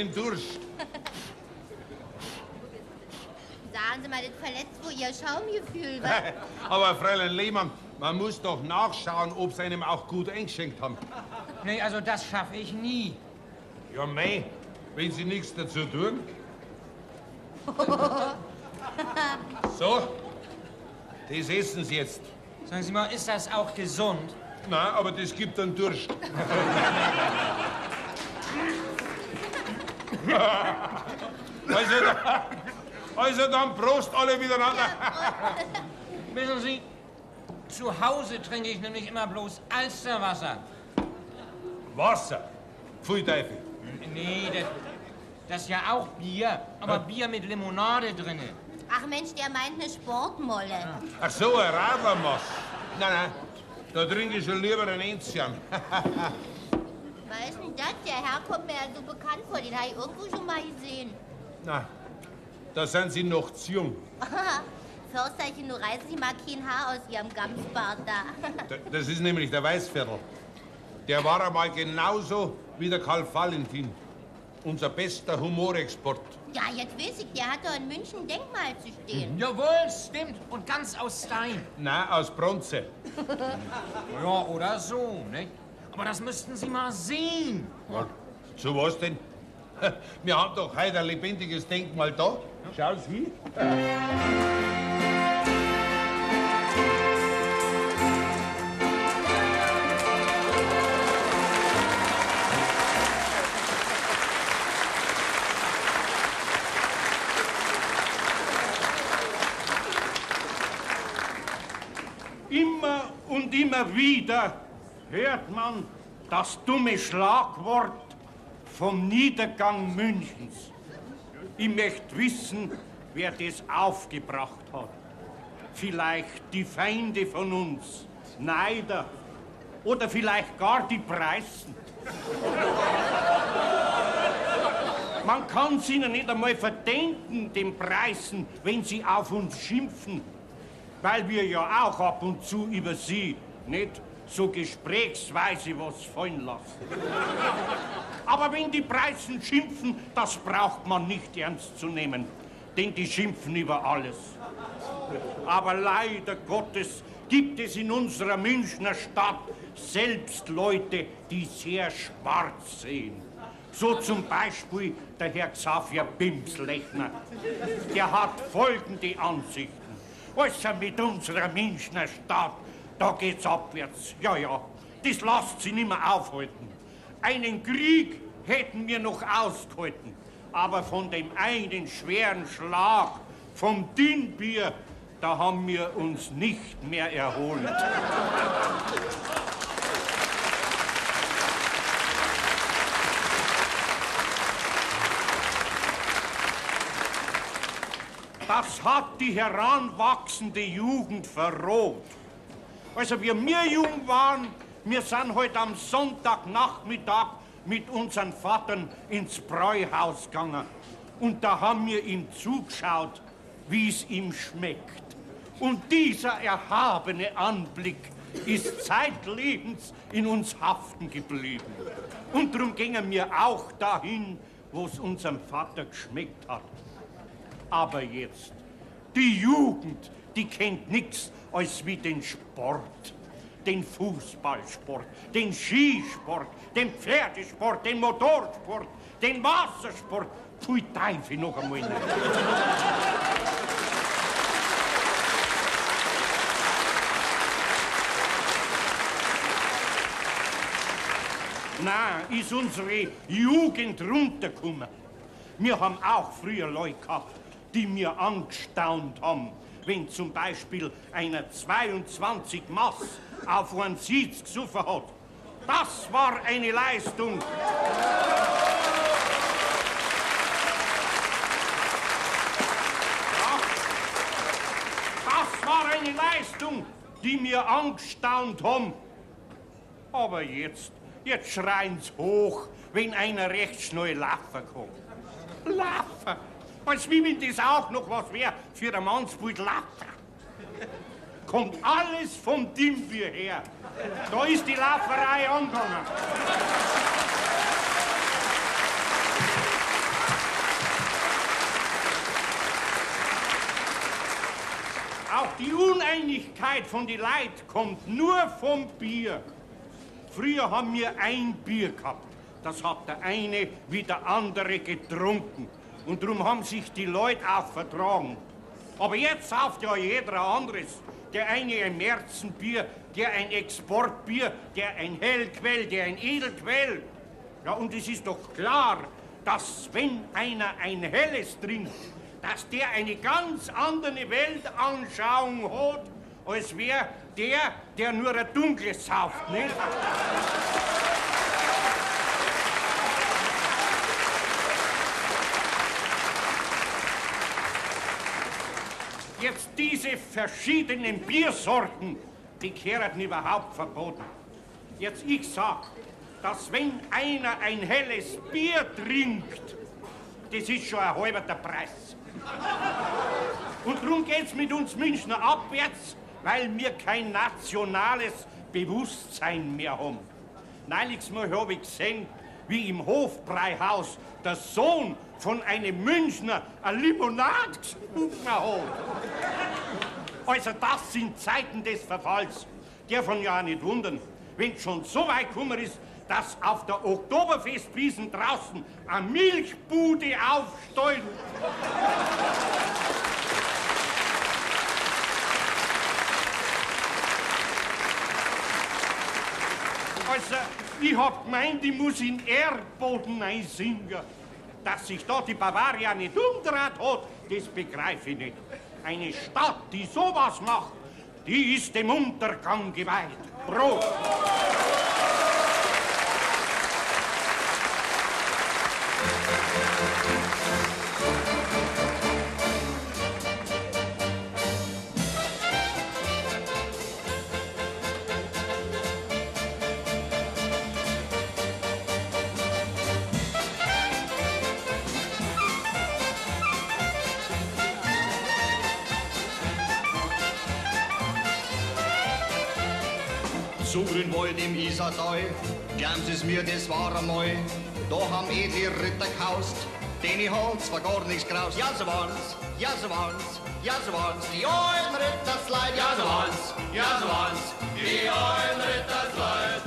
den Durst. Sagen Sie mal, das verletzt wohl Ihr Schaumgefühl, was? Aber Fräulein Lehmann, man muss doch nachschauen, ob Sie einem auch gut eingeschenkt haben. Nee, also das schaffe ich nie. Ja, mei, wenn Sie nichts dazu tun. So, das essen Sie jetzt. Sagen Sie mal, ist das auch gesund? Nein, aber das gibt dann Durst. Also dann Prost alle miteinander. Wissen Sie, zu Hause trinke ich nämlich immer bloß Alsterwasser. Wasser? Pfui Teufel. Nee, das ist ja auch Bier, aber Bier mit Limonade drinne. Ach Mensch, der meint eine Sportmolle. Ach so, ein Radlermoss. Nein, da trinke ich schon lieber einen Enzian. Was ist denn das? Der Herr kommt mir ja so bekannt vor. Den habe ich irgendwo schon mal gesehen. Na, da sind Sie noch zu jung. Försterchen, nur reißen Sie mal kein Haar aus Ihrem Gamsbart da. Das ist nämlich der Weißferdl. Der war einmal genauso wie der Karl Valentin. Unser bester Humorexport. Ja, jetzt weiß ich, der hat doch in München ein Denkmal zu stehen. Mhm. Jawohl, stimmt. Und ganz aus Stein. Na, aus Bronze. Ja, oder so, ne? Aber das müssten Sie mal sehen. Ja, zu was denn? Wir haben doch heute ein lebendiges Denkmal da. Schauen Sie hin. Immer und immer wieder hört man das dumme Schlagwort vom Niedergang Münchens. Ich möchte wissen, wer das aufgebracht hat. Vielleicht die Feinde von uns, Neider, oder vielleicht gar die Preußen. Man kann es ihnen nicht einmal verdenken, den Preußen, wenn sie auf uns schimpfen, weil wir ja auch ab und zu über sie nicht so gesprächsweise was fallen lassen. Aber wenn die Preußen schimpfen, das braucht man nicht ernst zu nehmen, denn die schimpfen über alles. Aber leider Gottes gibt es in unserer Münchner Stadt selbst Leute, die sehr schwarz sehen. So zum Beispiel der Herr Xavier Bimslechner. Der hat folgende Ansichten. Also mit unserer Münchner Stadt, da geht's abwärts. Ja, das lasst sie nicht mehr aufhalten. Einen Krieg hätten wir noch ausgehalten. Aber von dem einen schweren Schlag, vom Dinbier, da haben wir uns nicht mehr erholt. Das hat die heranwachsende Jugend verroht. Also, wir jung waren, wir sind heute am Sonntagnachmittag mit unseren Vatern ins Bräuhaus gegangen. Und da haben wir ihm zugeschaut, wie es ihm schmeckt. Und dieser erhabene Anblick ist zeitlebens in uns haften geblieben. Und darum gingen wir auch dahin, wo es unserem Vater geschmeckt hat. Aber jetzt, die Jugend, die kennt nichts als wie den Sport. Den Fußballsport, den Skisport, den Pferdesport, den Motorsport, den Wassersport. Pfui Teufel noch einmal nicht. Nein, ist unsere Jugend runtergekommen. Wir haben auch früher Leute gehabt, die mir angestaunt haben, wenn zum Beispiel einer 22 Maß auf einen Sitz gesoffen hat. Das war eine Leistung. Das war eine Leistung, die mir angestaunt haben. Aber jetzt schreien's hoch, wenn einer recht schnell laufen kann. Laufen! Als wie wenn das auch noch was wäre für ein Mannsbild Lauter. Kommt alles vom Dinbier her. Da ist die Lauferei angegangen. Auch die Uneinigkeit von den Leuten kommt nur vom Bier. Früher haben wir ein Bier gehabt. Das hat der eine wie der andere getrunken. Und darum haben sich die Leute auch vertragen. Aber jetzt sauft ja jeder ein anderes. Der eine ein Märzenbier, der ein Exportbier, der ein Hellquell, der ein Edelquell. Ja, und es ist doch klar, dass wenn einer ein Helles trinkt, dass der eine ganz andere Weltanschauung hat, als wäre der nur ein Dunkles sauft, nicht? Jetzt diese verschiedenen Biersorten, die gehören überhaupt verboten. Jetzt ich sag, dass wenn einer ein helles Bier trinkt, das ist schon ein halber der Preis. Und darum geht's mit uns Münchner abwärts, weil wir kein nationales Bewusstsein mehr haben. Neulich mal habe ich gesehen, wie im Hofbräuhaus der Sohn von einem Münchner eine Limonade getrunken hat. Also das sind Zeiten des Verfalls. Darf man ja auch nicht wundern, wenn es schon so weit gekommen ist, dass auf der Oktoberfestwiesen draußen eine Milchbude aufsteht. Also, ich hab gemeint, ich muss in Erdboden einsingen. Dass sich da die Bavaria nicht umdreht hat, das begreife ich nicht. Eine Stadt, die sowas macht, die ist dem Untergang geweiht. Prost! Zu Grünwald im Isartal, glauben Sie's mir, das war einmal. Da haben edle Ritter gehaust, denen hat's zwar gar nichts graust. Ja, so waren's, ja, so waren's, ja, so waren's, die alten Rittersleid. Ja, so waren's, ja, so waren's, die alten Rittersleid.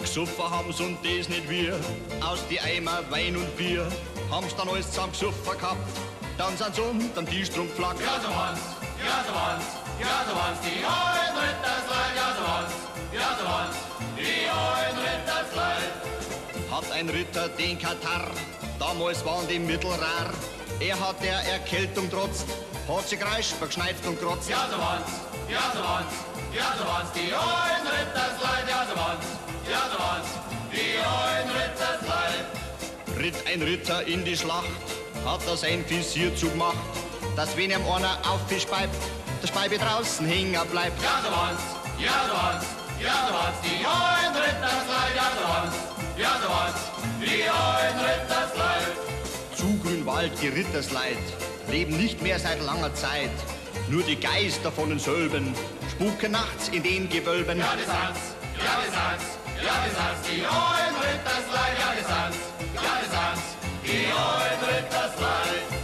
Gesuffen haben's und das nicht wir, aus die Eimer Wein und Bier. Haben's dann alles zusammen gesuffen gehabt, dann sind's unterm Tisch drum geflaggt. Ja, so waren's, ja, so waren's, ja, so waren's, die alten Rittersleid. Ja, so waren's. Ja, so waren's, die alten Rittersleid. Hat ein Ritter den Katar, damals waren die Mittel rar. Hat der Erkältung trotzt, hat sie kreisch, verschneift und krotzt. Ja, so waren's, ja, so waren's, ja, so waren's, die alten Rittersleid. Ja, so waren's, die alten Rittersleid. Ritt ein Ritter in die Schlacht, hat er sein Visier zugemacht, dass wenn ihm einer aufgespeibt, der Speibe draußen hängen bleibt. Ja, so waren's, ja, so waren's. Ja, so waren's, die alten Rittersleid, ja, so waren's, die alten Rittersleid. Zu Grünwald die Rittersleid leben nicht mehr seit langer Zeit. Nur die Geister von denselben spuken nachts in den Gewölben. Ja, das sind's, ja, das sind's, ja, das sind's, die alten Rittersleid, ja, das sind's, die alten Rittersleid.